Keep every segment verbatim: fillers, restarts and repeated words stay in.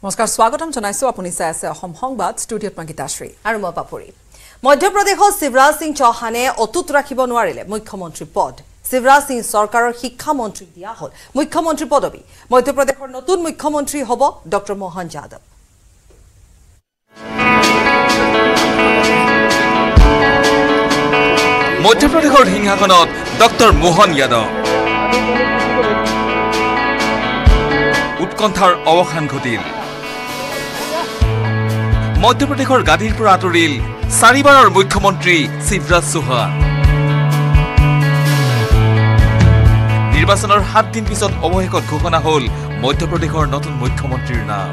Oscar Swagotam, Toniso Ponisa, Hong Hongbat, Studio Sarkar, Aruma Papuri. Madhya Pradesh Shivraj Singh Chouhan otut rakhibo noarile Mukhyamantri pod. Sivaraj Singh Sarkarar Shikhamontri dia hol. Mukhyamantri podobi. Madhya Pradeshor notun Mukhyamantri hobo Doctor Mohan Yadav. Madhya Pradeshor hinghakonot Doctor Mohan Yadav. Utkonthar awakhan ghotil. Madhya Pradeshor Gadirpur atoril Saribarar Mukhyamantri Shivraj Chouhan. নিৰ্বাচনৰ সাত দিন পিছত অবহেকত ঘোষণা হল মধ্যপ্ৰদেশৰ নতুন মুখ্যমন্ত্ৰীৰ নাম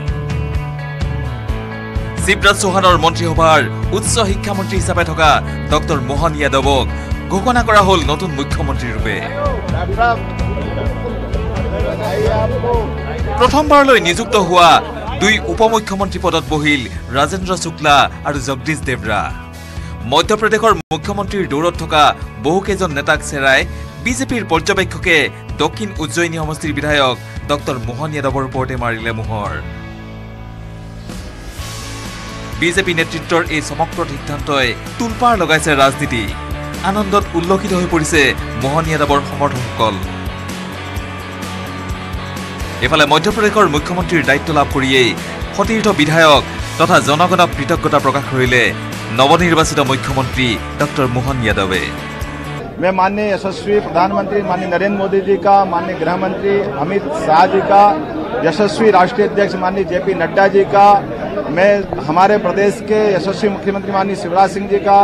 শিৱৰাজ চৌহানৰ মন্ত্ৰীসভাৰ উচ্চ শিক্ষা মন্ত্ৰী হিচাপে থকা ডক্টৰ মোহন যাদৱক ঘোষণা কৰা হল নতুন মুখ্যমন্ত্ৰী ৰূপে প্ৰথমবাৰলৈ নিযুক্ত হোৱা দুই উপমুখ্যমন্ত্ৰী পদত বহিল ৰাজেন্দ্ৰ শুক্লা আৰু জগদীশ দেৱদা মধ্যপ্ৰদেশৰ মুখ্যমন্ত্ৰীৰ দৌৰত থকা বহুকেজন নেতাক চেৰাই বিজেপিৰ পৰ্যবেক্ষকে দক্ষিণ উজ্জয়িনী সমষ্টিৰ বিধায়ক ডক্টৰ মোহন যাদৱৰ ওপৰতে মাৰিলে মোহৰ বিজেপি নেতৃত্বৰ এই সমগ্ৰ সিদ্ধান্তই তুলপাৰ লগাইছে ৰাজনীতি আনন্দত উল্লখিত হৈ পৰিছে মোহন যাদৱৰ সমৰ্থকসকল এফালে মধ্যপ্ৰদেশৰ মুখ্যমন্ত্ৰীৰ দায়িত্ব লাভ কৰিয়েই সতীৰ্থ বিধায়ক তথা জনগণক কৃতজ্ঞতা প্ৰকাশ কৰিলে নৱনিৰ্বাচিত মুখ্যমন্ত্ৰী ডক্টৰ মোহন যাদৱে मैं माननीय यशस्वी प्रधानमंत्री माननीय नरेंद्र मोदी जी का माननीय गृह मंत्री अमित शाह जी का यशस्वी राष्ट्रीय अध्यक्ष माननीय जेपी नड्डा जी का मैं हमारे प्रदेश के यशस्वी मुख्यमंत्री माननीय शिवराज सिंह जी का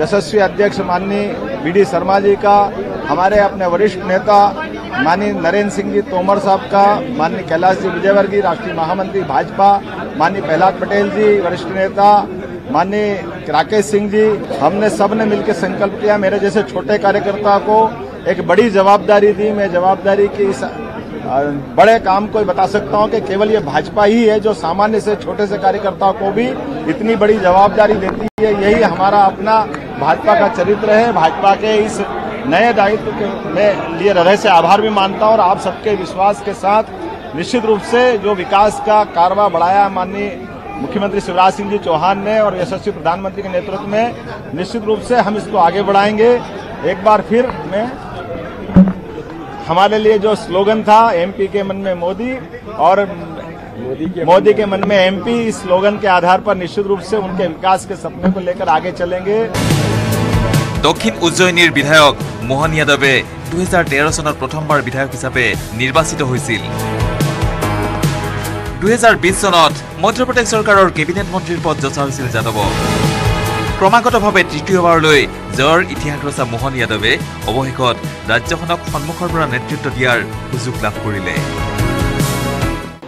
यशस्वी अध्यक्ष माननीय बी डी शर्मा जी का हमारे अपने वरिष्ठ नेता माननीय नरेंद्र सिंह जी तोमर साहब का माननीय कैलाश जी विजयवर्गीय राष्ट्रीय महामंत्री भाजपा माननीय पल्लद पटेल जी वरिष्ठ नेता माननीय राकेश सिंह जी हमने सब ने मिलकर संकल्प किया मेरे जैसे छोटे कार्यकर्ता को एक बड़ी जवाबदारी दी मैं जवाबदारी की इस बड़े काम को बता सकता हूं कि केवल ये भाजपा ही है जो सामान्य से छोटे से कार्यकर्ता को भी इतनी बड़ी जवाबदारी देती है यही हमारा अपना भाजपा का चरित्र है भाजपा के इस नए दायित्व के मैं लिए हृदय से आभार भी मानता हूँ और आप सबके विश्वास के साथ निश्चित रूप से जो विकास का कारवा बढ़ाया माननीय मुख्यमंत्री शिवराज सिंह जी चौहान ने और यशस्वी प्रधानमंत्री के नेतृत्व में निश्चित रूप से हम इसको आगे बढ़ाएंगे एक बार फिर मैं हमारे लिए जो स्लोगन था एमपी के मन में मोदी और मोदी के, मोदी के मन में एमपी इस स्लोगन के आधार पर निश्चित रूप से उनके विकास के सपने को लेकर आगे चलेंगे दक्षिण उज्जयिनीर विधायक मोहन यादवे দুই হাজাৰ তেৰ सनत प्रथमबार विधायक हिसाबे निर्वाचित হৈছিল দুই হাজাৰ বিশ সনত মধ্যপ্ৰদেশ চৰকাৰৰ কেবিনেট মন্ত্ৰীৰ পদ যচা হৈছিল যাদৱ ক্ৰমাগতভাৱে তৃতীয়বাৰলৈ জয়ৰ ইতিহাস ৰচা মোহন যাদৱে অৱশেষত ৰাজ্যখনক সন্মুখৰ পৰা নেতৃত্ব দিয়াৰ সুযোগ লাভ কৰিলে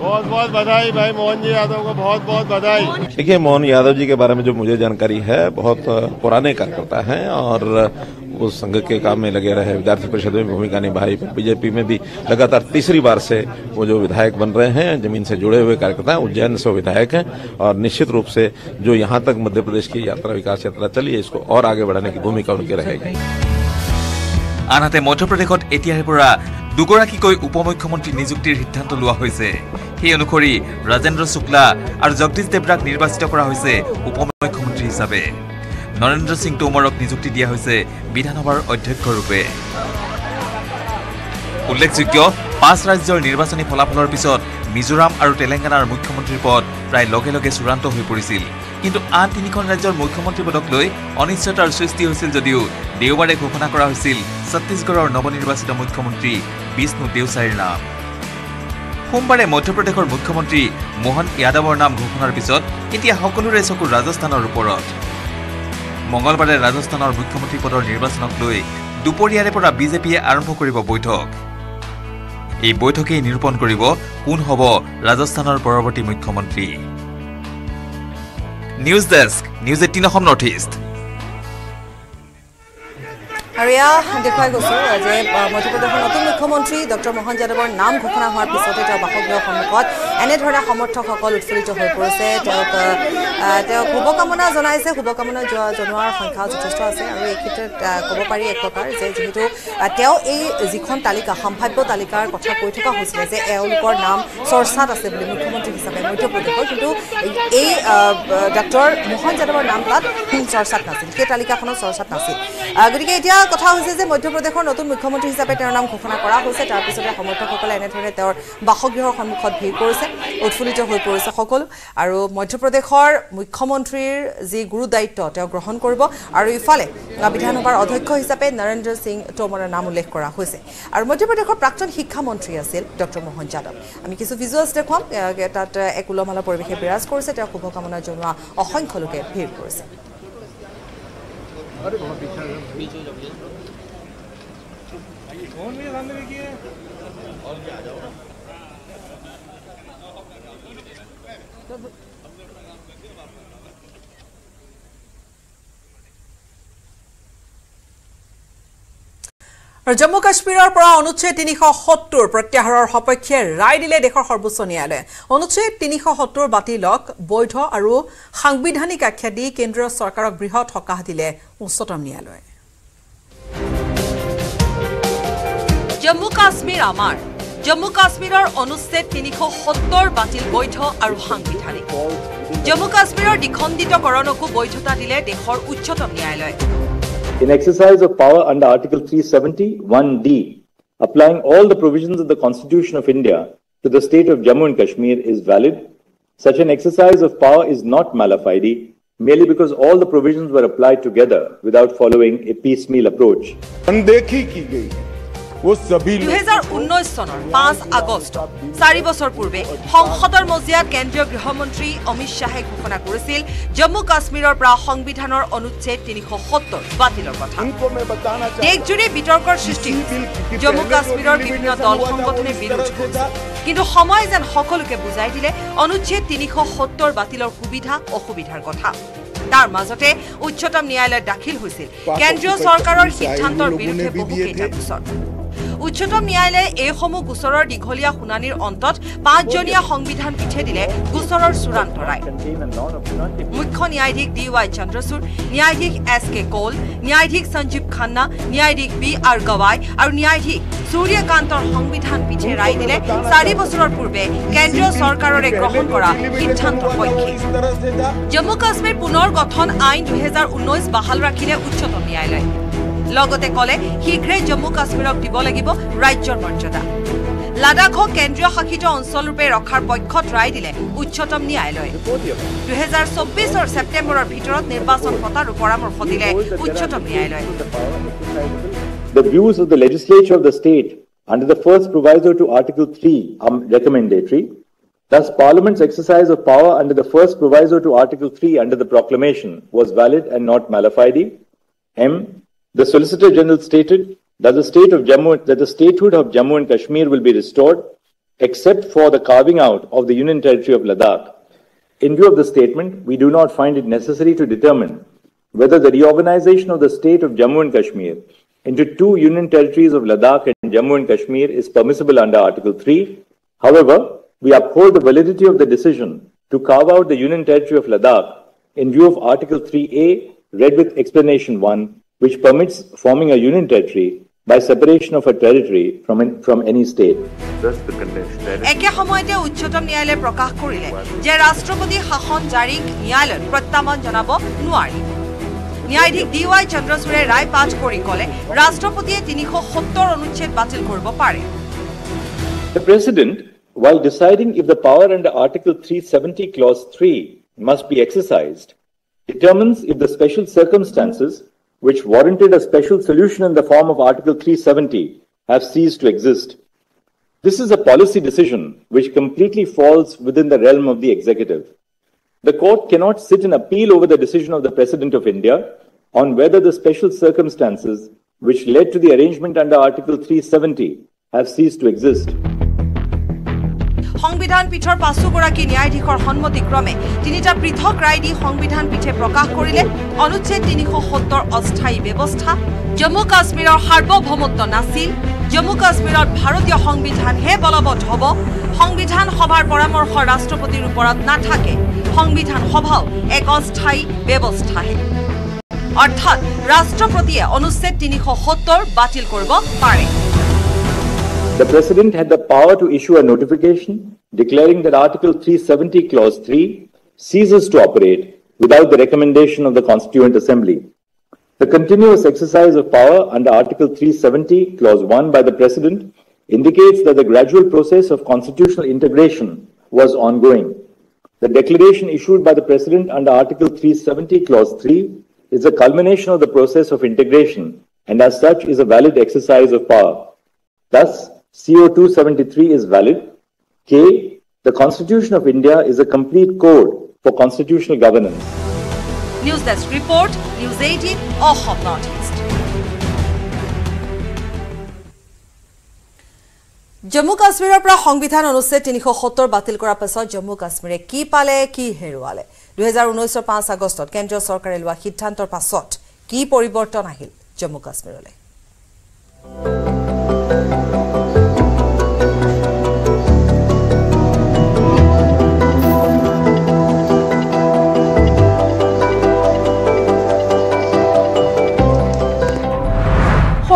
बहुत बहुत बधाई भाई मोहन जी यादव को बहुत बहुत बधाई देखिए मोहन यादव जी के बारे में जो मुझे जानकारी है बहुत पुराने कार्यकर्ता हैं और वो संघ के काम में लगे रहे विद्यार्थी परिषद में भूमिका निभाई बीजेपी में भी लगातार तीसरी बार से वो जो विधायक बन रहे हैं जमीन से जुड़े हुए कार्यकर्ता हैं उज्जैन से विधायक हैं और निश्चित रूप से जो यहाँ तक मध्य प्रदेश की यात्रा विकास यात्रा चली है इसको और आगे बढ़ाने की भूमिका उनकी रहेगी आनहाते मध्य प्रदेशत एतियार परा दुगराकिकै उपमुख्यमंत्री नियुक्तिर सिद्धांत लोৱা হৈছে সেই অনুসৰি ৰাজেন্দ্ৰ শুক্লা আৰু জগদীশ দেৱদাক নিৰ্বাচিত কৰা হৈছে উপমুখ্যমন্ত্ৰী হিচাপে নৰেন্দ্ৰ সিং টোমাৰক নিযুক্তি দিয়া হৈছে বিধানসভাৰ অধ্যক্ষ ৰূপে উল্লেখযোগ্য পাঁচ ৰাজ্যৰ নিৰ্বাচনী ফলাফলৰ পিছত মিজোৰাম আৰু তেলেংগানাৰ মুখ্যমন্ত্ৰীৰ পদ প্ৰায় লগে লগে চূড়ান্ত হৈ পৰিছিল কিন্তু আন তিনিখন ৰাজ্যৰ মুখ্যমন্ত্ৰী পদক লৈ অনিশ্চয়তাৰ সৃষ্টি হৈছিল যদিও দেওবাৰে ঘোষণা কৰা হৈছিল ছত্তীশগড়ৰ নৱনিৰ্বাচিত মুখ্যমন্ত্ৰী বিষ্ণু দেওচাইৰ নাম সোমবাৰে মধ্যপ্ৰদেশৰ মুখ্যমন্ত্ৰী মোহন যাদৱৰ নাম ঘোষণাৰ পিছত এতিয়া সকলোৰে চকু ৰাজস্থানৰ ওপৰত মঙলবাৰে ৰাজস্থানৰ মুখ্যমন্ত্ৰী পদৰ নিৰ্বাচনক লৈ দুপৰীয়াৰে পৰা বিজেপিয়ে আৰম্ভ কৰিব বৈঠক এই বৈঠকেই নিৰূপণ কৰিব কোন হ'ব ৰাজস্থানৰ পৰৱৰ্তী মুখ্যমন্ত্ৰী news desk news eighteen Assam north east Haria, the Kago, Motopotomontry, Doctor Mohan Yadav, Nam Kokana Harp, and it heard a Homotoka Fridge of Corset, Kubokamona, Zonaiza, Kubokamona, Jonor, Hankal, Justrasa, Rekit, Kobopari, Kokar, Zito, Tel A, Zikon Talika, Hampapo Talika, Kotakutuka, who says El Gornam, Sorsata, the Mutopotomontry, A Doctor Mohan Yadav Namlat, Sorsatasi, Ketalika, Sorsatasi. কথা হৈছে যে মধ্যপ্ৰদেশৰ নতুন মুখ্যমন্ত্ৰী হিচাপে তেওঁৰ নাম ঘোষণা কৰা হৈছে তাৰ পিছতে সমৰ্থকসকলে এনেধৰণে তেওঁৰ বাসগৃহৰ সন্মুখত ভিৰ কৰিছে উৎফুল্লিত হৈ পৰিছে সকলো আৰু মধ্যপ্ৰদেশৰ মুখ্যমন্ত্ৰীৰ যি গুৰু দায়িত্ব তেওঁ গ্ৰহণ কৰিব আৰু ইফালে বিধানসভাৰ অধ্যক্ষ হিচাপে নৰেন্দ্ৰ সিং টোমাৰৰ নাম উল্লেখ কৰা হৈছে আৰু মধ্যপ্ৰদেশৰ প্ৰাক্তন শিক্ষা মন্ত্ৰী আছিল ডক্টৰ মোহন যাদৱ আমি কিছু ভিজুৱেলছ দেখুৱাম তাত এক উলমালা পৰিৱেশে বিৰাজ কৰিছে তেওঁ শুভকামনা জনোৱা অসংখ্য লোকে ভিৰ কৰিছে अरे बहुत पीछे पीछे जब ले फोन मेरे सामने भी किया और भी आ जाओ ना Jammu Kashmirar পৰা অনুচ্ছেদ তিনিশ সত্তৰ প্ৰত্যাহাৰৰ সপক্ষে ৰায় দিলে দেশৰ সৰ্বোচ্চ ন্যায়ালয়ে অনুচ্ছেদ তিনিশ সত্তৰ বাতিলক বৈধ আৰু সাংবিধানিক আখ্যা দি কেন্দ্ৰীয় চৰকাৰক বৃহৎ হকাহ দিলে উচ্চতম ন্যায়ালয়ে জম্মু কাশ্মীৰ আমাৰ জম্মু কাশ্মীৰৰ অনুচ্ছেদ তিনিশ সত্তৰ বাতিল বৈধ আৰু সাংবিধানিক জম্মু কাশ্মীৰৰ দ্বিখণ্ডিতকৰণকো বৈধতা দিলে দেশৰ উচ্চতম ন্যায়ালয়ে In exercise of power under Article three seventy-one D, applying all the provisions of the Constitution of India to the state of Jammu and Kashmir is valid. Such an exercise of power is not mala fide, merely because all the provisions were applied together without following a piecemeal approach. দুই হাজাৰ ঊনৈশ চনৰ পাঁচ আগষ্ট চাৰি বছৰ পূৰ্বে সংসদৰ মজিয়াত কেন্দ্ৰীয় গৃহমন্ত্ৰী অমিত শাহে ঘোষণা কৰিছিল জম্মু কাশ্মীৰৰ পৰা সংবিধানৰ অনুচ্ছেদ তিনিশ সত্তৰ বাতিলৰ কথা দেশজুৰি বিতৰ্কৰ সৃষ্টি জম্মু কাশ্মীৰৰ বিভিন্ন দল সংগঠনে বিৰোধ কৰিছে কিন্তু সময় যেন সকলোকে বুজাই দিলে অনুচ্ছেদ তিনিশ সত্তৰ বাতিলৰ সুবিধা অসুবিধাৰ কথা তাৰ মাজতে উচ্চতম ন্যায়ালয়ত দাখিল হৈছিল কেন্দ্ৰীয় চৰকাৰৰ সিদ্ধান্তৰ বিৰুদ্ধে বহু কেইটা গোচৰ উচ্চতম ন্যায়ালয়ে এই সমূহ গোচৰৰ দীঘলীয়া শুনানিৰ অন্তত পাঁচজনীয়া সংবিধান পিঠে দিলে গোচৰৰ চূড়ান্ত ৰায় মুখ্য ন্যায়াধীশ ডি ৱাই চন্দ্ৰচূড় ন্যায়াধীশ এছ কে কৌল ন্যায়াধীশ সঞ্জীৱ খান্না ন্যায়াধীশ বি আৰ গৱাই আৰু ন্যায়াধীশ সূৰ্যকান্তৰ সংবিধান পিঠে ৰায় দিলে চাৰি বছৰৰ পূৰ্বে কেন্দ্ৰীয় চৰকাৰৰে গ্ৰহণ কৰা সিদ্ধান্তৰ পক্ষে জম্মু কাশ্মীৰ পুনৰ গঠন আইন দুই হাজাৰ ঊনৈশ বাহাল ৰাখিলে উচ্চতম ন্যায়ালয়ে লগতে কলে শীঘ্ৰে জম্মু কাশ্মীৰক দিব লাগিব ৰাজ্যৰ মৰ্যাদা লাডাখক কেন্দ্ৰীয় শাসিত অঞ্চল ৰূপে ৰখাৰ পক্ষত ৰায় দিলে উচ্চতম ন্যায়ালয়ে দুই হাজাৰ চৌব্বিছৰ ছেপ্টেম্বৰৰ ভিতৰত নিৰ্বাচন পতাৰ পৰামৰ্শ দিলে উচ্চতম ন্যায়ালয়ে The views of the legislature of the state under the first proviso to Article three are recommendatory. Thus, Parliament's exercise of power under the first proviso to Article three under the proclamation was valid and not mala fide. M. The Solicitor General stated that the state of Jammu, that the statehood of Jammu and Kashmir will be restored, except for the carving out of the Union Territory of Ladakh. In view of the statement, we do not find it necessary to determine whether the reorganization of the state of Jammu and Kashmir into two Union Territories of Ladakh and Jammu and Kashmir is permissible under Article three. However, we uphold the validity of the decision to carve out the Union Territory of Ladakh in view of Article three A, read with Explanation one. Which permits forming a union territory by separation of a territory from an, from any state. Thus the convention. একে সময়তে উচ্চতম ন্যায়ালয়ে প্ৰকাশ কৰিলে যে ৰাষ্ট্ৰপতি শাসন জাৰিক ন্যায়ালয়ত প্ৰত্যাহ্বান জনাব নোৱাৰি। ন্যায়াধীশ ডি ৱাই চন্দ্ৰচূড়ে ৰায় পাঠ কৰি ক'লে ৰাষ্ট্ৰপতিয়ে তিনিশ সত্তৰ অনুচ্ছেদ বাতিল কৰিব পাৰে। The president, while deciding if the power under Article three seventy Clause three must be exercised, determines if the special circumstances which warranted a special solution in the form of Article three seventy, have ceased to exist. This is a policy decision which completely falls within the realm of the executive. The court cannot sit and appeal over the decision of the President of India on whether the special circumstances which led to the arrangement under Article three seventy have ceased to exist. সংবিধান পীঠৰ পাঁচগৰাকী ন্যায়াধীশৰ সন্মতিক্ৰমে তিনিটা পৃথক ৰায় দি সংবিধান পীঠে প্ৰকাশ কৰিলে অনুচ্ছেদ তিনিশ সত্তৰ অস্থায়ী ব্যৱস্থা জম্মু কাশ্মীৰৰ সাৰ্বভৌমত্ব নাছিল জম্মু কাশ্মীৰত ভাৰতীয় সংবিধানহে বলবৎ হ'ব সংবিধান সভাৰ পৰামৰ্শ ৰাষ্ট্ৰপতিৰ ওপৰত নাথাকে সংবিধান সভাও এক অস্থায়ী ব্যৱস্থাহে অৰ্থাৎ ৰাষ্ট্ৰপতিয়ে অনুচ্ছেদ তিনিশ সত্তৰ বাতিল কৰিব পাৰে The President had the power to issue a notification declaring that Article three seventy Clause three ceases to operate without the recommendation of the Constituent Assembly. The continuous exercise of power under Article three seventy Clause one by the President indicates that the gradual process of constitutional integration was ongoing. The declaration issued by the President under Article three seventy Clause three is the culmination of the process of integration and as such is a valid exercise of power. Thus, C O two seventy-three is valid. K. The Constitution of India is a complete code for constitutional governance. News Desk Report, News eighteen, Assam Northeast. Jammu Kashmirer pra সংবিধান অনুচ্ছেদ তিনিশ সত্তৰ বাতিল কৰাৰ পাছত জম্মু কাশ্মীৰে কি পালে কি হেৰুৱালে দুই হাজাৰ ঊনৈশৰ পাঁচ আগষ্টত কেন্দ্ৰীয় চৰকাৰে লোৱা সিদ্ধান্তৰ পাছত কি পৰিৱৰ্তন আহিল জম্মু কাশ্মীৰলৈ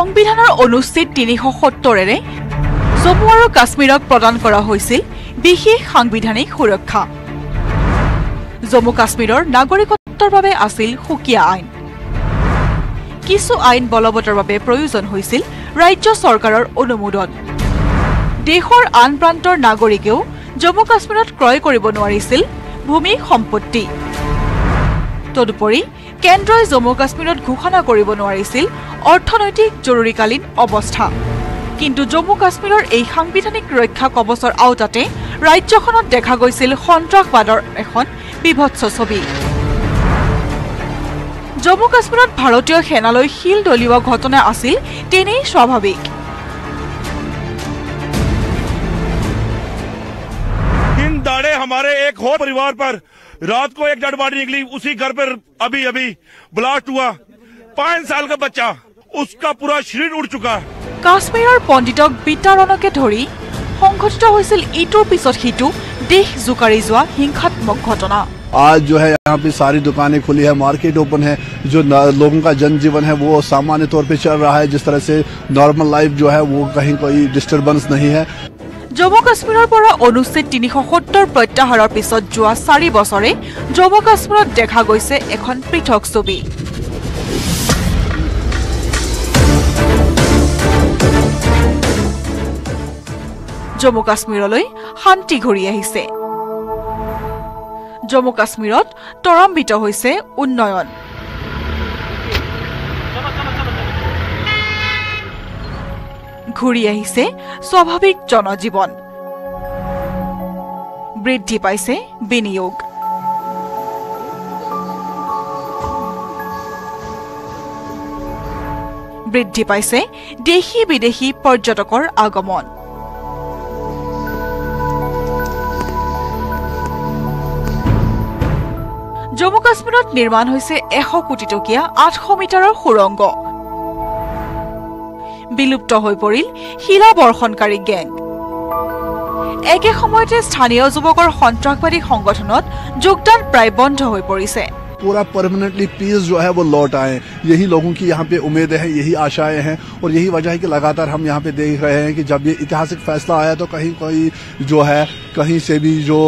সংবিধানৰ অনুচ্ছেদ তিনিশ সত্তৰ এৰে জম্মু আৰু কাশ্মীৰক প্ৰদান কৰা হৈছিল বিশেষ সাংবিধানিক সুৰক্ষা জম্মু কাশ্মীৰৰ নাগৰিকত্বৰ বাবে আছিল হুকিয়া আইন কিছু আইন বলবতৰ বাবে প্ৰয়োজন হৈছিল ৰাজ্য চৰকাৰৰ অনুমোদন দেশৰ আন প্ৰান্তৰ নাগৰিকেও জম্মু কাশ্মীৰত ক্ৰয় কৰিব নোৱাৰিছিল ভূমি সম্পত্তি তদুপৰি কেন্দ্ৰই জম্মু কাশ্মীৰত ঘোষণা কৰিব নোৱাৰিছিল অৰ্থনৈতিক জৰুৰীকালীন অৱস্থা কিন্তু জম্মু কাশ্মীৰৰ এই সাংবিধানিক ৰক্ষা কবচৰ আওতাতে ৰাজ্যখনত দেখা গৈছিল সন্ত্ৰাসবাদৰ এখন বিভৎস ছবি জম্মু কাশ্মীৰত ভাৰতীয় সেনালৈ শিল দলিওৱা ঘটনা আছিল তেনেই স্বাভাৱিক দিন দাৰে हमारे एक हो परिवार पर रात को एक डेड बॉडी निकली उसी घर पर अभी अभी ब्लास्ट हुआ पाँच साल का बच्चा उसका पूरा शरीर उड़ चुका কাশ্মীৰৰ পণ্ডিতক বিতাৰণকে ধৰি সংঘটিত হৈছিল ইটোৰ পিছত সিটো দেশ জুকাৰি যোৱা হিংসাত্মক ঘটনা आज जो है यहाँ पे सारी दुकानें खुली है मार्केट ओपन है जो लोगों का जनजीवन है वो सामान्य तौर पे चल रहा है जिस तरह से नॉर्मल लाइफ जो है वो कहीं कोई डिस्टर्बेंस नहीं है জম্মু কাশ্মীৰৰ পৰা অনুচ্ছেদ তিনিশ সত্তৰ প্ৰত্যাহাৰৰ পিছত যোৱা চাৰি বছৰে জম্মু কাশ্মীৰত দেখা গৈছে এখন পৃথক ছবি জম্মু কাশ্মীৰলৈ শান্তি ঘূৰি আহিছে জম্মু কাশ্মীৰত তৰাম্বিত হৈছে উন্নয়ন ঘূৰি আহিছে স্বাভাৱিক জনজীৱন বৃদ্ধি পাইছে বিনিয়োগ বৃদ্ধি পাইছে দেশী বিদেশী পৰ্যটকৰ আগমন জম্মু কাশ্মীৰত নিৰ্মাণ হৈছে এশ কোটি টকীয়া আঠশ মিটাৰৰ সুৰংগ বিলুপ্ত হৈ পৰিল শিলা বৰ্ষণকাৰী গেং একে সময়তে স্থানীয় যুৱকৰ সন্ত্ৰাসবাদী সংগঠনত যোগদান প্ৰায় বন্ধ হৈ পৰিছে पूरा परमानेंटली पीस जो है वो लौट आए यही लोगों की यहाँ पे उम्मीदें हैं यही आशाएं हैं और यही वजह है कि लगातार हम यहाँ पे देख रहे हैं कि जब ये ऐतिहासिक फैसला आया तो कहीं कोई जो है कहीं से भी जो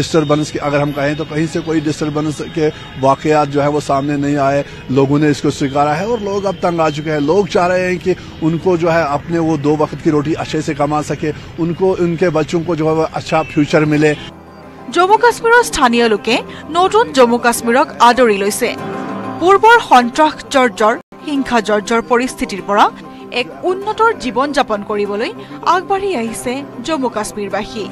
डिस्टर्बेंस के अगर हम कहें तो कहीं से कोई डिस्टर्बेंस के वाकयात जो है वो सामने नहीं आए लोगों ने इसको स्वीकारा है और लोग अब तंग आ चुके हैं लोग चाह रहे हैं कि उनको जो है अपने वो दो वक्त की रोटी अच्छे से कमा सके उनको उनके बच्चों को जो है वो अच्छा फ्यूचर मिले জম্মু কাশ্মীৰৰ স্থানীয় লোকে নতুন জম্মু কাশ্মীৰক আদৰি লৈছে পূৰ্বৰ সন্ত্ৰাস জৰ্জৰ হিংসা জৰ্জৰ পৰিস্থিতিৰ পৰা এক উন্নত জীৱন যাপন কৰিবলৈ আগবাঢ়ি আহিছে জম্মু কাশ্মীৰবাসী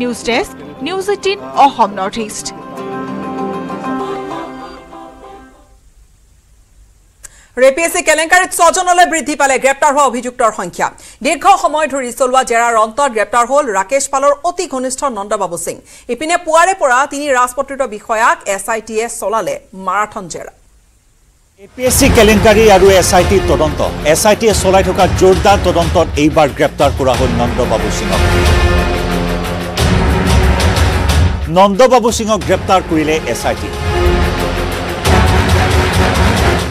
news desk news eighteen Assam north east ৰেপিএসি কেলেঙ্কাৰিত ছজনলৈ বৃদ্ধি পালে গ্ৰেপ্তাৰ হোৱা অভিযুক্তৰ সংখ্যা দীৰ্ঘ সময় ধৰি চলোৱা জেৰাৰ অন্তত গ্ৰেপ্তাৰ হ'ল ৰাকেশ পালৰ অতি ঘনিষ্ঠ নন্দা বাবু সিং ইপিনে পুৱাৰে পৰা তিনি ৰাজপত্ৰিত বিষয়াক এসআইটিএ চলালে মাৰাথন জেৰা ৰেপিএসি কেলেঙ্কাৰি আৰু এসআইটি তদন্ত এসআইটিএ চলাই থকা জোৰদাৰ তদন্তত এইবাৰ গ্ৰেপ্তাৰ কৰা হ'ল নন্দা বাবু সিং নন্দা বাবু সিং গ্ৰেপ্তাৰ কৰিলে এসআইটি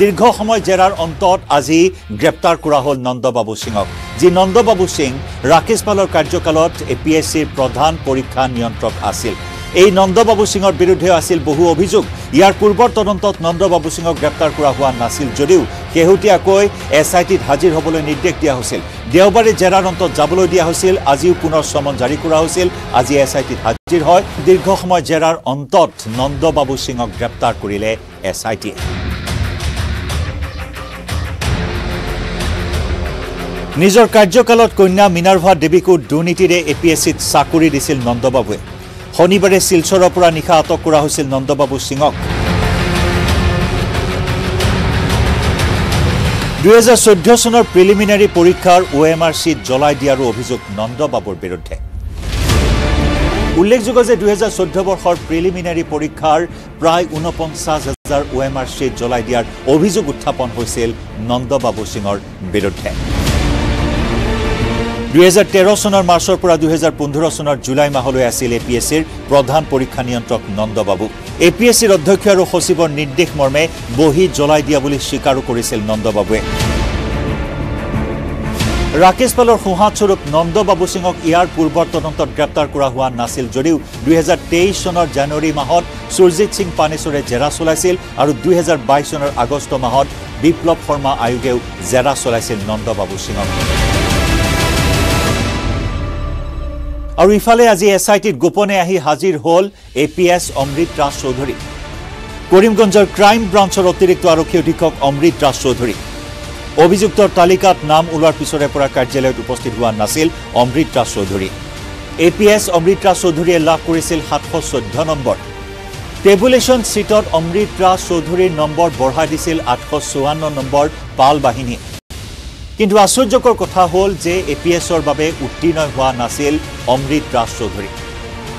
দীৰ্ঘ সময় জেৰাৰ অন্তত আজি গ্ৰেপ্তাৰ কৰা হল নন্দা বাবু সিংক যে নন্দা বাবু সিং ৰাকেশ পালৰ কাৰ্যকালত এপিএসিৰ প্ৰধান পৰীক্ষা নিয়ন্ত্ৰক আছিল এই নন্দা বাবু সিংৰ বিৰুদ্ধে আছিল বহু অভিযোগ ইয়াৰ পূৰ্বৰ তদন্তত নন্দা বাবু সিংক গ্ৰেপ্তাৰ কৰা হোৱা নাছিল যদিও কেহুটিয়াকৈ এসআইটিত হাজিৰ হ'বলৈ নিৰ্দেশ দিয়া হৈছিল দেওবাৰে জেৰাৰ অন্তত যাবলৈ দিয়া হৈছিল আজিও পুনৰ সমন জাৰি কৰা হৈছিল আজি এসআইটিত হাজিৰ হয় দীৰ্ঘ সময় জেৰাৰ অন্তত নন্দা বাবু সিংক গ্ৰেপ্তাৰ কৰিলে এসআইটিয়ে নিজৰ কাৰ্যকালত কন্যা মিনাৰভা দেৱীক দুৰ্নীতিৰে এপিএসিত চাকৰি দিছিল নন্দা বাবুৱে শনিবাৰে শিলচৰৰ পৰা নিখা আটক কৰা হৈছিল নন্দা বাবু সিংক দুই হাজাৰ চৈধ্য চনৰ প্ৰিলিমিনাৰী পৰীক্ষাৰ ওএমআৰচিত জ্বলাই দিয়াৰ অভিযোগ নন্দা বাবুৰ বিৰুদ্ধে উল্লেখযোগ্য যে দুই হাজাৰ চৈধ্য বৰ্ষৰ প্ৰিলিমিনাৰী পৰীক্ষাৰ প্ৰায় ঊনপঞ্চাছ হাজাৰ ওএমআৰচিত জ্বলাই দিয়াৰ অভিযোগ উত্থাপন হৈছিল নন্দা বাবু সিংৰ বিৰুদ্ধে দুই হাজাৰ তেৰ চনৰ মাৰ্চৰ পৰা দুই হাজাৰ পোন্ধৰ চনৰ জুলাই মাহলৈ আছিল এপিএসিৰ প্ৰধান পৰীক্ষা নিয়ন্ত্ৰক নন্দা বাবু এপিএসিৰ অধ্যক্ষ আৰু সচিবৰ নিৰ্দেশ মৰ্মে বহি জ্বলাই দিয়া বুলি স্বীকাৰ কৰিছিল নন্দা বাবুৱে ৰাকেশ পালৰ সোহাত স্বৰূপ নন্দা বাবু সিংক ইয়াৰ পূৰ্বৰ তদন্তত গ্ৰেপ্তাৰ কৰা হোৱা নাছিল যদিও দুই হাজাৰ তেইছ চনৰ জানুৱাৰী মাহত সুৰজিৎ সিং পানেশ্বৰে জেৰা চলাইছিল আৰু দুই হাজাৰ বাইছ চনৰ আগষ্ট মাহত বিপ্লৱ শৰ্মা আয়োগেও জেৰা চলাইছিল নন্দা বাবু সিংক আৰু ইফালে আজি এসআইটিত গোপনে আহি হাজিৰ হল এপিএছ অমৃত ৰাজ চৌধুৰী কৰিমগঞ্জৰ ক্ৰাইম ব্ৰাঞ্চৰ অতিৰিক্ত আৰক্ষী অধীক্ষক অমৃত ৰাজ চৌধুৰী অভিযুক্তৰ তালিকাত নাম ওলোৱাৰ পিছৰে পৰা কাৰ্যালয়ত উপস্থিত হোৱা নাছিল অমৃত ৰাজ চৌধুৰী এপিএছ অমৃত ৰাজ চৌধুৰীয়ে লাভ কৰিছিল সাতশ চৈধ্য নম্বৰ টেবুলেশ্যন ছিটত অমৃত ৰাজ চৌধুৰীৰ নম্বৰ বঢ়াই দিছিল আঠশ চৌৱান্ন নম্বৰ পাল বাহিনী কিন্তু আশ্চৰ্যকৰ কথা হ'ল যে এপিএছৰ বাবে উত্তীৰ্ণ হোৱা নাছিল অমৃত ৰাজ চৌধুৰী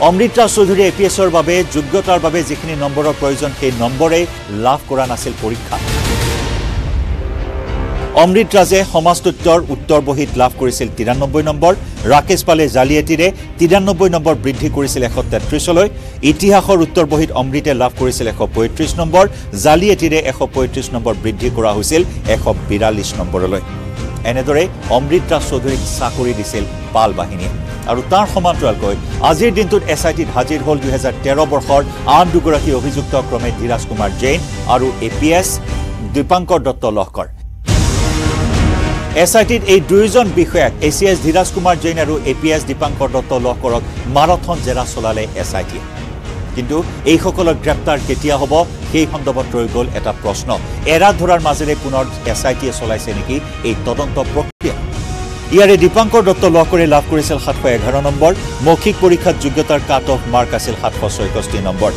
অমৃত ৰাজ চৌধুৰী এপিএছৰ বাবে যোগ্যতাৰ বাবে যিখিনি নম্বৰৰ প্ৰয়োজন সেই নম্বৰে লাভ কৰা নাছিল পৰীক্ষা অমৃত ৰাজে সমাজতত্ত্বৰ উত্তৰ বহীত লাভ কৰিছিল তিৰানব্বৈ নম্বৰ ৰাকেশ পালে জালিয়াতিৰে তিৰানব্বৈ নম্বৰ বৃদ্ধি কৰিছিল এশ তেত্ৰিছলৈ ইতিহাসৰ উত্তৰ বহীত অমৃতে লাভ কৰিছিল এশ পঁয়ত্ৰিছ নম্বৰ জালিয়াতিৰে এশ পঁয়ত্ৰিছ নম্বৰ বৃদ্ধি কৰা হৈছিল এশ বিয়াল্লিছ নম্বৰলৈ এনেদৰে অমৃত ৰাজ চৌধুৰীক চাকৰি দিছিল পাল বাহিনীয়ে আৰু তাৰ সমান্তৰালকৈ আজিৰ দিনটোত এসআইটিত হাজিৰ হ'ল দুই হাজাৰ তেৰ বৰ্ষৰ আন দুগৰাকী অভিযুক্ত ক্ৰমে ধীৰাজ কুমাৰ জৈন আৰু এপিএছ দীপাংকৰ দত্ত লহকৰ এসআইটিত এই দুয়োজন বিষয়াক এচিএছ ধীৰাজ কুমাৰ জৈন আৰু এপিএছ দীপাংকৰ দত্ত লহকৰক মাৰাথন জেৰা চলালে এসআইটিয়ে কিন্তু এইসকলক গ্ৰেপ্তাৰ কেতিয়া হ'ব সেই সন্দৰ্ভত ৰৈ গ'ল এটা প্ৰশ্ন এৰা ধৰাৰ মাজেৰে পুনৰ এসআইটিয়ে চলাইছে নেকি এই তদন্ত প্ৰক্ৰিয়া ইয়াৰে দীপাংকৰ দত্ত লহকৰে লাভ কৰিছিল সাতশ এঘাৰ নম্বৰ মৌখিক পৰীক্ষাত যোগ্যতাৰ কাট অফ মাৰ্ক আছিল সাতশ ছয়ষষ্ঠি নম্বৰ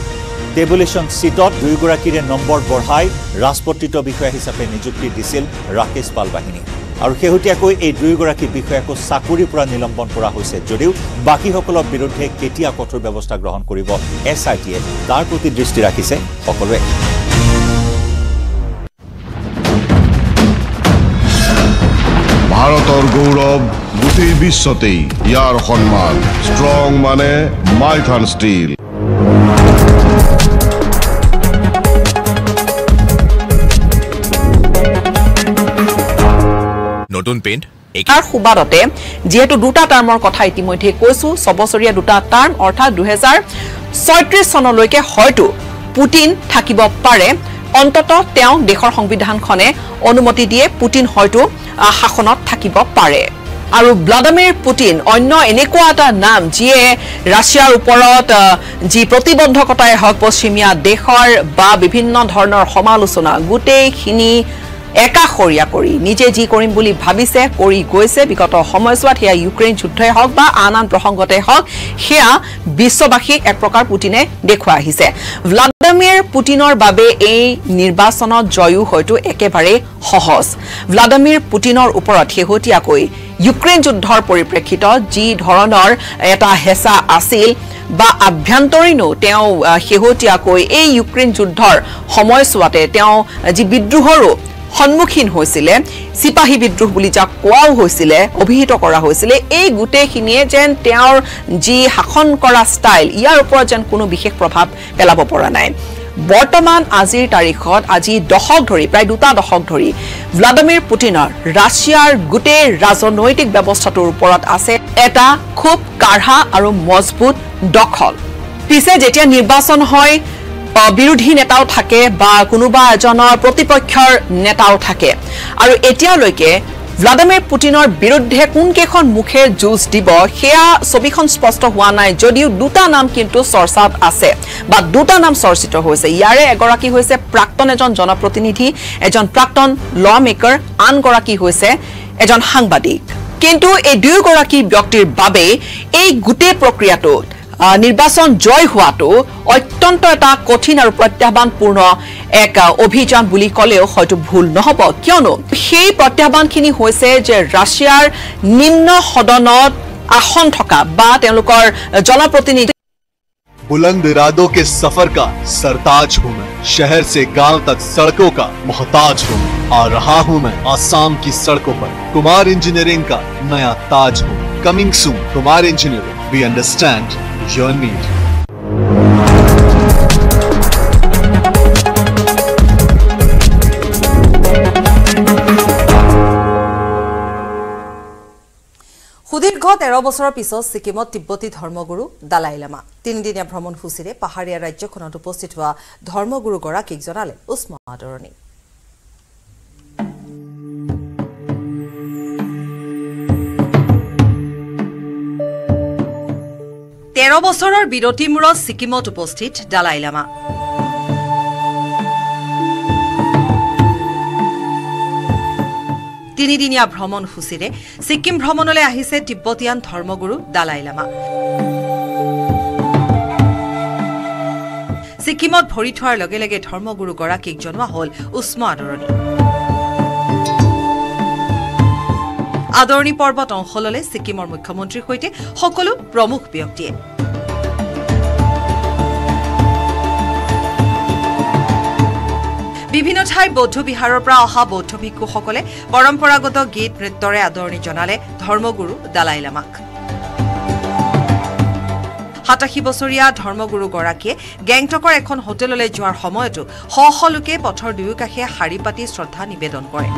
টেবুলেশ্যন ছিটত দুয়োগৰাকীৰে নম্বৰ বঢ়াই ৰাজপত্ৰিত বিষয়া হিচাপে নিযুক্তি দিছিল ৰাকেশ পাল বাহিনী আৰু শেহতীয়াকৈ এই দুয়োগৰাকী বিষয়াকো চাকৰিৰ পৰা নিলম্বন কৰা হৈছে যদিও বাকীসকলৰ বিৰুদ্ধে কেতিয়া কঠোৰ ব্যৱস্থা গ্ৰহণ কৰিব এসআইটিয়ে তাৰ প্ৰতি দৃষ্টি ৰাখিছে সকলোৱে ভাৰতৰ গৌৰৱ গোটেই বিশ্বতেই ইয়াৰ সন্মান ষ্ট্ৰং মানে মাইথান ষ্টীল আৰ সুবাদতে যেহেতু দুটা টাৰ্মৰ কথা ইতিমধ্যে কৈছো ছবছৰীয়া দুটা টাৰ্ম অৰ্থাৎ দুই হাজাৰ ছয়ত্ৰিছ চনলৈকে হয়তো পুটিন থাকিব পাৰে অন্তত তেওঁ দেশৰ সংবিধানখনে অনুমতি দিয়ে পুটিন হয়তো শাসনত থাকিব পাৰে আৰু ভ্লাদিমিৰ পুটিন অন্য এনেকুৱা এটা নাম যিয়ে ৰাছিয়াৰ ওপৰত যি প্ৰতিবন্ধকতাই হওক পশ্চিমীয়া দেশৰ বা বিভিন্ন ধৰণৰ সমালোচনা গোটেইখিনি একাখৰীয়া কৰি নিজে যি কৰিম বুলি ভাবিছে কৰি গৈছে বিগত সময়ছোৱাত সেয়া ইউক্ৰেইন যুদ্ধই হওক বা আন আন প্ৰসংগতে হওক সেয়া বিশ্ববাসীক এক প্ৰকাৰ পুটিনে দেখুৱাই আহিছে। Vladimir Putinor babe ei nirbasonot joyu hoitu ekebare hohos. Vladimir Putinor oporot shehotiakoi Ukraine juddhor poriprekhito ji dhoronor eta hesa asil বা আভ্যন্তরীণ তেও হেহটিয়াকৈ এই ইউক্রেন যুদ্ধৰ সময়ছোৱাতে তেও যি বিদ্ৰোহৰ সন্মুখীন হৈছিলে সিপাহী বিদ্ৰোহ বুলি যা কোৱাও হৈছিলে অভিহিত কৰা হৈছিলে এই গুটেখিনিয়ে যেন তেওঁৰ যি শাসন কৰা ষ্টাইল ইয়াৰ ওপৰত যেন কোনো বিশেষ প্ৰভাৱ পেলাব পৰা নাই বৰ্তমান আজিৰ তাৰিখত আজি দশক ধৰি প্ৰায় দুটা দশক ধৰি ভ্লাদিমিৰ পুটিনৰ ৰাছিয়াৰ গুটে ৰাজনৈতিক ব্যৱস্থাটোৰ ওপৰত আছে এটা খুব কাঢ়া আৰু মজবুত দখল পিছে যেতিয়া নিৰ্বাচন হয় বিৰোধী নেতাও থাকে বা কোনোবা জনৰ প্ৰতিপক্ষৰ নেতাও থাকে আৰু এতিয়ালৈকে ভ্লাদিমিৰ পুটিনৰ বিৰুদ্ধে কোনকেখন মুখে যুঁজ দিব হেয়া ছবিখন স্পষ্ট হোৱা নাই যদিও দুটা নাম কিন্তু চৰ্চাত আছে বা দুটা নাম চৰ্চিত হৈছে ইয়াৰে এগৰাকী হৈছে প্ৰাক্তন এজন জনপ্ৰতিনিধি এজন প্ৰাক্তন ল মেকাৰ আন গৰাকী হৈছে এজন সাংবাদিক কিন্তু এই দুই গৰাকী ব্যক্তিৰ বাবে এই গুটেই প্ৰক্ৰিয়াটোত নিৰ্বাচন জয় হোৱাটো অত্যন্ত এটা কঠিন আৰু প্ৰত্যাহ্বানপূৰ্ণ এক অভিযান বুলি কলেও হয়তো ভুল নহব কিয়নো সেই প্ৰত্যাহ্বানখিনি হৈছে যে ৰাছিয়াৰ নিম্ন সদনত আসন থকা বা তেওঁলোকৰ জনপ্ৰতিনিধি बुलंद इरादों के सफर का सरताज हूँ मैं शहर से गांव तक सड़कों का मोहताज हूँ आ रहा हूँ मैं आसाम की सड़कों पर कुमार इंजीनियरिंग का नया ताज हूँ coming soon Kumar engineering we understand your need তেৰ বছৰৰ পিছত সিকিমত তিব্বতী ধৰ্মগুৰু দালাই লামা তিনিদিনীয়া ভ্ৰমণ সূচীৰে পাহাৰীয়া ৰাজ্যখনত উপস্থিত হোৱা ধৰ্মগুৰু গৰাকীক জনালে উষ্ম আদৰণি তেৰ বছৰৰ বিৰতি মূৰত সিকিমত উপস্থিত দালাই লামা তিনিদিনীয়া ভ্ৰমণ সূচীৰে সিকিম ভ্ৰমণলৈ আহিছে তিব্বতীয়ান ধৰ্মগুৰু দালাই লামা সিকিমত ভৰি থোৱাৰ লগে লগে ধৰ্মগুৰু গৰাকীক জনোৱা হল উষ্ম আদৰণি আদৰণি পৰ্বত অংশলৈ সিকিমৰ মুখ্যমন্ত্ৰীৰ সৈতে সকলো প্ৰমুখ ব্যক্তিয়ে বিভিন্ন ঠাই বৌদ্ধ বিহাৰৰ পৰা অহা বৌদ্ধ ভিক্ষুসকলে পৰম্পৰাগত গীত নৃত্যৰে আদৰণি জনালে ধৰ্মগুৰু দালাই লামাক সাতাশী বছৰীয়া ধৰ্মগুৰু গৰাকীয়ে গেংটকৰ এখন হোটেললৈ যোৱাৰ সময়তো শ শ লোকে পথৰ দুয়ো কাষে শাৰী পাতি শ্ৰদ্ধা নিবেদন কৰে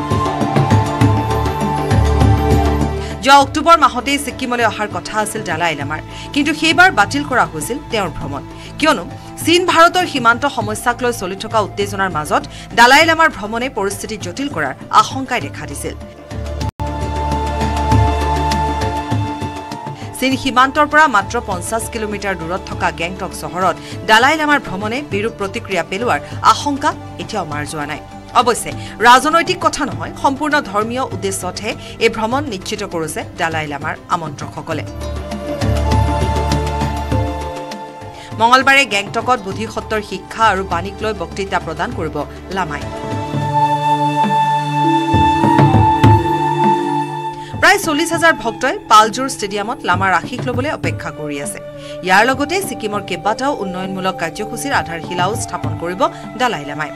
যোৱা অক্টোবৰ মাহতেই সিকিমলৈ অহাৰ কথা আছিল দালাই লামাৰ কিন্তু সেইবাৰ বাতিল কৰা হৈছিল তেওঁৰ ভ্ৰমণ কিয়নো চীন ভাৰতৰ সীমান্ত সমস্যাক লৈ চলি থকা উত্তেজনাৰ মাজত দালাই লামাৰ ভ্ৰমণে পৰিস্থিতি জটিল কৰাৰ আশংকাই দেখা দিছিল চীন সীমান্তৰ পৰা মাত্ৰ পঞ্চাছ কিলোমিটাৰ দূৰত থকা গেংটক চহৰত দালাই লামাৰ ভ্ৰমণে বিৰূপ প্ৰতিক্ৰিয়া পেলোৱাৰ আশংকা এতিয়াও মাৰ যোৱা নাই অৱশ্যে ৰাজনৈতিক কথা নহয় সম্পূৰ্ণ ধৰ্মীয় উদ্দেশ্যতহে এই ভ্ৰমণ নিশ্চিত কৰিছে দালাই লামাৰ আমন্ত্ৰকসকলে মঙলবাৰে গেংটকত বুদ্ধিসত্তৰ শিক্ষা আৰু বাণীক লৈ বক্তৃতা প্ৰদান কৰিব লামাই প্ৰায় চল্লিশ হাজাৰ ভক্তই পালজোৰ ষ্টেডিয়ামত লামাৰ আশীষ ল'বলৈ অপেক্ষা কৰি আছে ইয়াৰ লগতে সিকিমৰ কেইবাটাও উন্নয়নমূলক কাৰ্যসূচীৰ আধাৰশিলাও স্থাপন কৰিব দালাই লামাই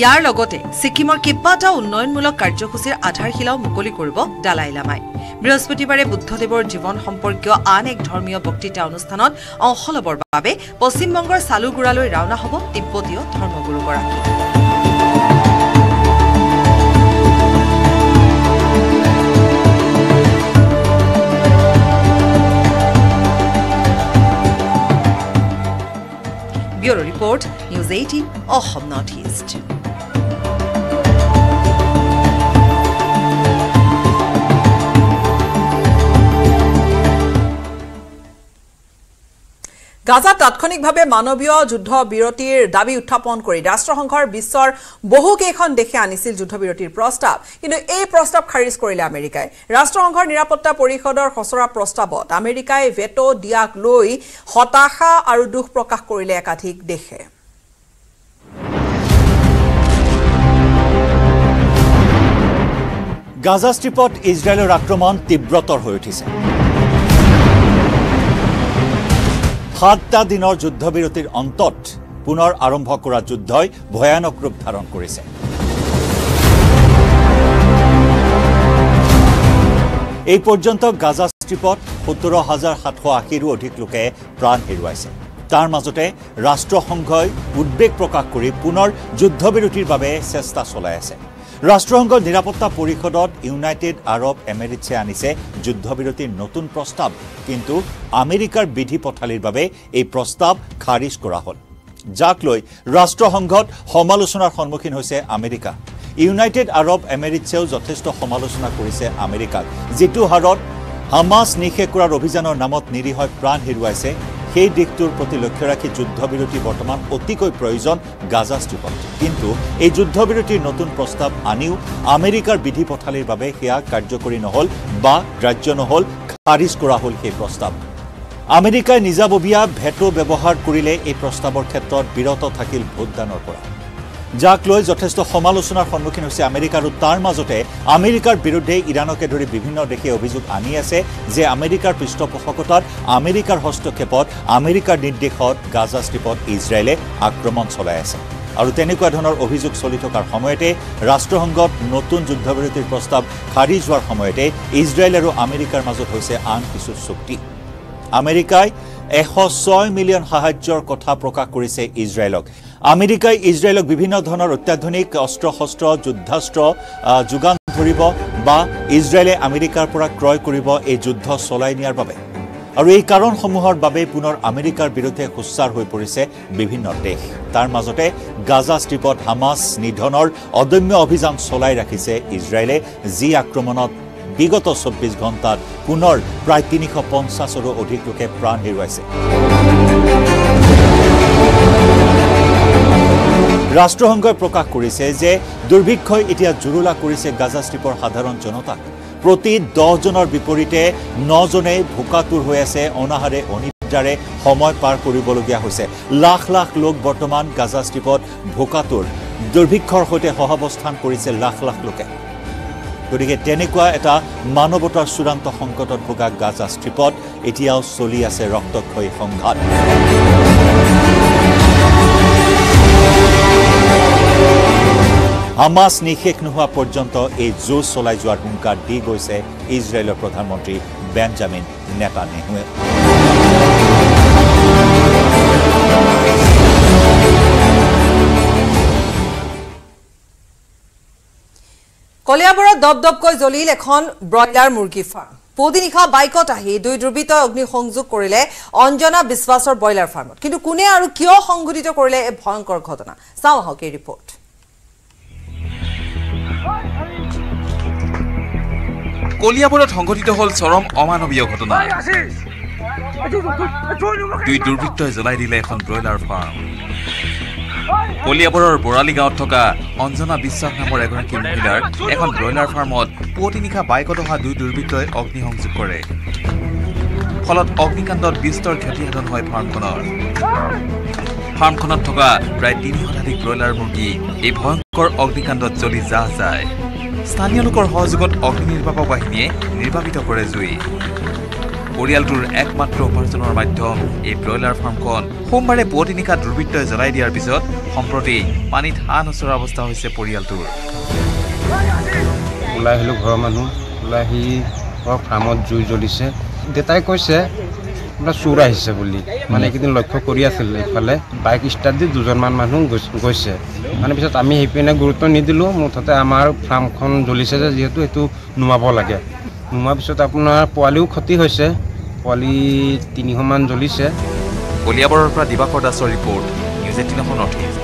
ইয়াৰ লগতে সিকিমৰ কেইবাটাও উন্নয়নমূলক কাৰ্যসূচীৰ আধাৰশিলাও মুকলি কৰিব দালাই লামাই বৃহস্পতিবাৰে বুদ্ধদেৱৰ জীৱন সম্পৰ্কীয় আন এক ধৰ্মীয় বক্তৃতা অনুষ্ঠানত অংশ ল'বৰ বাবে পশ্চিমবংগৰ চালুগুৰালৈ ৰাওনা হ'ব তিব্বতীয় ধৰ্মগুৰুগৰাকী bureau' report news eighteen Assam north east Gaza tatkonikbhabe manobiyo juddho birotir dabi utthapon kori rashtrohonghor bischor bohu kekhon dekhe anisil juddho birotir prostab kintu ei prostab kharij korile Amerikai rashtrohonghor nirapotta porihodor khosora prostabot Amerikai veto diak loi hotaha aru dukh prokash korile ekadhik deshe Gaza stripot Israelor akromon tibrotor hoi uthise সাতটা দিনৰ যুদ্ধবিৰতিৰ অন্তত পুনৰ আৰম্ভ কৰা যুদ্ধই ভয়ানক ৰূপ ধাৰণ কৰিছে এই পৰ্যন্ত গাজা ষ্ট্ৰিপত সত্তৰ হাজাৰ সাতশ আশী ৰো অধিক লোকে প্ৰাণ হেৰুৱাইছে তাৰ মাজতে ৰাষ্ট্ৰসংঘই উদ্বেগ প্ৰকাশ কৰি পুনৰ যুদ্ধবিৰতিৰ বাবে চেষ্টা চলাই আছে ৰাষ্ট্ৰসংঘৰ নিৰাপত্তা পৰিষদত ইউনাইটেড আৰব এমিৰেটছে আনিছে যুদ্ধবিৰতিৰ নতুন প্ৰস্তাৱ কিন্তু আমেৰিকাৰ বিধি পঠালিৰ বাবে এই প্ৰস্তাৱ খাৰিজ কৰা হ'ল যাক লৈ ৰাষ্ট্ৰসংঘত সমালোচনাৰ সন্মুখীন হৈছে আমেৰিকা ইউনাইটেড আৰব এমিৰেটছেও যথেষ্ট সমালোচনা কৰিছে আমেৰিকাক যেটো হাৰত হামাস নিষেধ কৰাৰ অভিযানৰ নামত নিৰীহৰ প্ৰাণ হেৰুৱাইছে সেই দিকটোৰ প্ৰতি লক্ষ্য ৰাখি যুদ্ধবিৰতি বৰ্তমান অতিকৈ প্ৰয়োজন গাজা ষ্ট্ৰিপত কিন্তু এই যুদ্ধবিৰতিৰ নতুন প্ৰস্তাৱ আনিও আমেৰিকাৰ বিধি পঠালিৰ বাবে হেয়া কাৰ্যকৰী নহল বা গ্ৰাহ্য নহল খাৰিজ কৰা হল এই প্ৰস্তাৱ আমেৰিকাই নিজাববিয়া ভেটো ব্যৱহাৰ কৰিলে এই প্ৰস্তাৱৰ ক্ষেত্ৰত বিৰত থাকিল ভোটদানৰ পৰা যাক লৈ যথেষ্ট সমালোচনাৰ সন্মুখীন হৈছে আমেৰিকা আৰু তাৰ মাজতে আমেৰিকাৰ বিৰুদ্ধে ইৰানকে ধৰি বিভিন্ন দেশে অভিযোগ আনি আছে যে আমেৰিকাৰ পৃষ্ঠপোষকতাত আমেৰিকাৰ হস্তক্ষেপত আমেৰিকাৰ নিৰ্দেশত গাজা ষ্ট্ৰিপত ইজৰাইলে আক্ৰমণ চলাই আছে আৰু তেনেকুৱা ধৰণৰ অভিযোগ চলি থকাৰ সময়তে ৰাষ্ট্ৰসংঘত নতুন যুদ্ধবিৰতিৰ প্ৰস্তাৱ খাৰিজ হোৱাৰ সময়তে ইজৰাইল আৰু আমেৰিকাৰ মাজত হৈছে আন কিছু চুক্তি আমেৰিকাই এশ ছয় মিলিয়ন সাহায্যৰ কথা প্ৰকাশ কৰিছে ইজৰাইলক আমেৰিকাই ইজৰাইলক বিভিন্ন ধৰণৰ অত্যাধুনিক অস্ত্ৰ-শস্ত্ৰ যুদ্ধাস্ত্ৰ যোগান ধৰিব বা ইজৰাইলে আমেৰিকাৰ পৰা ক্ৰয় কৰিব এই যুদ্ধ চলাই নিয়াৰ বাবে আৰু এই কাৰণসমূহৰ বাবে পুনৰ আমেৰিকাৰ বিৰুদ্ধে হুঁচাৰ হৈ পৰিছে বিভিন্ন দেশ তাৰ মাজতে গাজা ষ্ট্ৰিপত হামাস নিধনৰ অদম্য অভিযান চলাই ৰাখিছে ইজৰাইলে যি আক্ৰমণত বিগত চৌব্বিছ ঘণ্টাত পুনৰ প্ৰায় তিনিশ পঞ্চাশ ৰো অধিক লোকে প্ৰাণ হেৰুৱাইছে ৰাষ্ট্ৰসংঘই প্ৰকাশ কৰিছে যে দুৰ্ভিক্ষই এতিয়া জুৰুলা কৰিছে গাজা ষ্ট্ৰিপৰ সাধাৰণ জনতাক প্ৰতি দহ জনৰ বিপৰীতে ন জনে ভোকাতুৰ হৈ আছে অনাহাৰে অনিদ্ৰাৰে সময় পাৰ কৰিবলগীয়া হৈছে লাখ লাখ লোক বৰ্তমান গাজা ষ্ট্ৰিপত ভোকাতুৰ দুৰ্ভিক্ষৰ সৈতে সহাৱস্থান কৰিছে লাখ লাখ লোকে গতিকে তেনেকুৱা এটা মানৱতাৰ চূড়ান্ত সংকটত ভোগা গাজা ষ্ট্ৰিপত এতিয়াও চলি আছে ৰক্তক্ষয়ী সংঘাত হামাস নিষেধ নোহোৱা পৰ্যন্ত এই যুঁজ চলাই যোৱাৰ হুংকাৰ দি গৈছে ইজৰাইলৰ প্ৰধানমন্ত্ৰী বেঞ্জামিন নেতান্যাহুৱে কলিয়াবৰৰ দবদবকৈ জ্বলিল এখন ব্ৰয়লাৰ মুৰ্গী ফাৰ্ম পদিনিখা বাইকত আহি দুই দুৰ্বিত অগ্নি সংযোগ কৰিলে অঞ্জনা বিশ্বাসৰ ব্ৰয়লাৰ ফাৰ্মত কিন্তু কোনে আৰু কিয় সংঘটিত কৰিলে এই ভয়ংকৰ ঘটনা চাও হওক এই ৰিপৰ্ট কলিয়াবৰত সংঘটিত হল চৰম অমানৱীয় ঘটনা দুই দুৰ্বৃত্তই জ্বলাই দিলে এখন ব্ৰয়লাৰ ফাৰ্ম কলিয়াবৰৰ বৰালি গাঁৱত থকা অঞ্জনা বিশ্বাস নামৰ এগৰাকী মহিলাৰ এখন ব্ৰয়লাৰ ফাৰ্মত পুৱতি নিশা বাইকত অহা দুই দুৰ্বৃত্তই অগ্নিসংযোগ কৰে ফলত অগ্নিকাণ্ডত বিস্তৰ ক্ষতিসাধন হয় ফাৰ্মখনৰ ফাৰ্মখনত থকা প্ৰায় তিনি শতাধিক ব্ৰয়লাৰ মুৰ্গী এই ভয়ংকৰ অগ্নিকাণ্ডত জ্বলি জাহ যায় স্থানীয় লোকৰ সহযোগত অগ্নি নিৰ্বাপক বাহিনীয়ে নিৰ্বাপিত কৰে জুই পৰিয়ালটোৰ একমাত্ৰ উপাৰ্জনৰ মাধ্যম এই ব্ৰয়লাৰ ফাৰ্মখন সোমবাৰে পুৱতি নিশা দুৰ্বৃত্তই জ্বলাই দিয়াৰ পিছত সম্প্ৰতি পানীত হানচৰা অৱস্থা হৈছে পৰিয়ালটোৰ ওলাই আহিলোঁ ঘৰৰ মানুহ ওলাই আহি ফাৰ্মত জুই জ্বলিছে দেউতাই কৈছে আপোনাৰ চোৰ আহিছে বুলি মানে এইকেইদিন লক্ষ্য কৰি আছিল এইফালে বাইক ষ্টাৰ্ট দি দুজনমান মানুহ গৈছে মানে পিছত আমি সেইপিনে গুৰুত্ব নিদিলোঁ মুঠতে আমাৰ ফাৰ্মখন জ্বলিছে যে যিহেতু সেইটো নুমাব লাগে নুমাৰ পিছত আপোনাৰ পোৱালিও ক্ষতি হৈছে পোৱালি তিনিশমান জ্বলিছে কলিয়াবৰৰ পৰা দিবাকৰ দাসৰ report news eighteen Assam northeast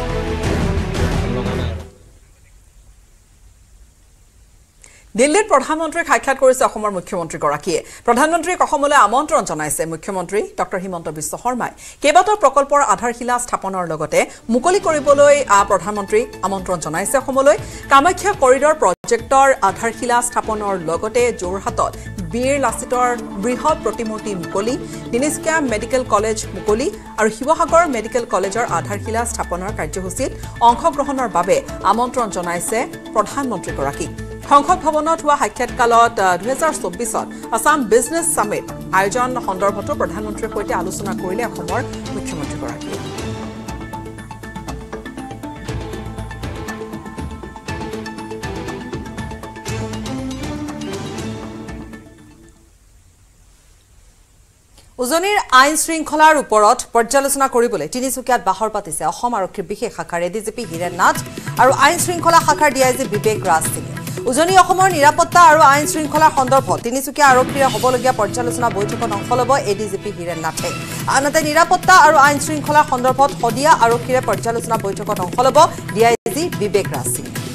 দিল্লীৰ প্ৰধানমন্ত্ৰীক সাক্ষাৎ কৰিছে অসমৰ মুখ্যমন্ত্ৰী গৰাকীয়ে প্ৰধানমন্ত্ৰীক অসমলৈ আমন্ত্ৰণ জনাইছে মুখ্যমন্ত্ৰী ডক্টৰ হিমন্ত বিশ্ব শৰ্মাই কেবাটা প্ৰকল্পৰ আধাৰশিলা স্থাপনৰ লগতে মুকলি কৰিবলৈ প্ৰধানমন্ত্ৰীক আমন্ত্ৰণ জনাইছে অসমলৈ কামাখ্যা কৰিডৰ প্ৰজেক্টৰ আধাৰশিলা স্থাপনৰ লগতে জোৰহাটত বীৰ লাচিতৰ বৃহৎ প্ৰতিমূৰ্তি মুকলি দিনিস্কা মেডিকেল কলেজ মুকলি আৰু শিৱসাগৰ মেডিকেল কলেজৰ আধাৰশিলা স্থাপনৰ কাৰ্যসূচীত অংশগ্ৰহণৰ বাবে আমন্ত্ৰণ জনাইছে প্ৰধানমন্ত্ৰী গৰাকীক সংসদ ভৱনত হোৱা সাক্ষাৎকালত দুই হাজাৰ চৌবিশ আসাম বিজনেস সামিট আয়োজন সন্দৰ্ভত প্ৰধানমন্ত্ৰীৰ সৈতে আলোচনা কৰিলে অসমৰ মুখ্যমন্ত্ৰীগৰাকীয়ে উজনিৰ আইন শৃংখলাৰ ওপৰত পৰ্যালোচনা কৰিবলৈ তিনিচুকীয়াত বাহৰ পাতিছে অসম আৰক্ষীৰ বিশেষ শাখাৰ এডিজিপি হিৰেন নাথ আৰু আইন শৃংখলা শাখাৰ ডিআইজি বিবেক ৰাজ সিঙে উজনি অসমৰ নিৰাপত্তা আৰু আইন শৃংখলা সন্দৰ্ভত তিনিচুকীয়া আৰক্ষীৰ হ'বলগীয়া পৰ্যালোচনা বৈঠকত অংশ ল'ব এডিজিপি হিৰেন নাথে আনতে নিৰাপত্তা আৰু আইন শৃংখলা সন্দৰ্ভত সদিয়া আৰক্ষীৰ পৰ্যালোচনা বৈঠকত অংশ ল'ব ডিআইজি বিবেক ৰাজ সিঙে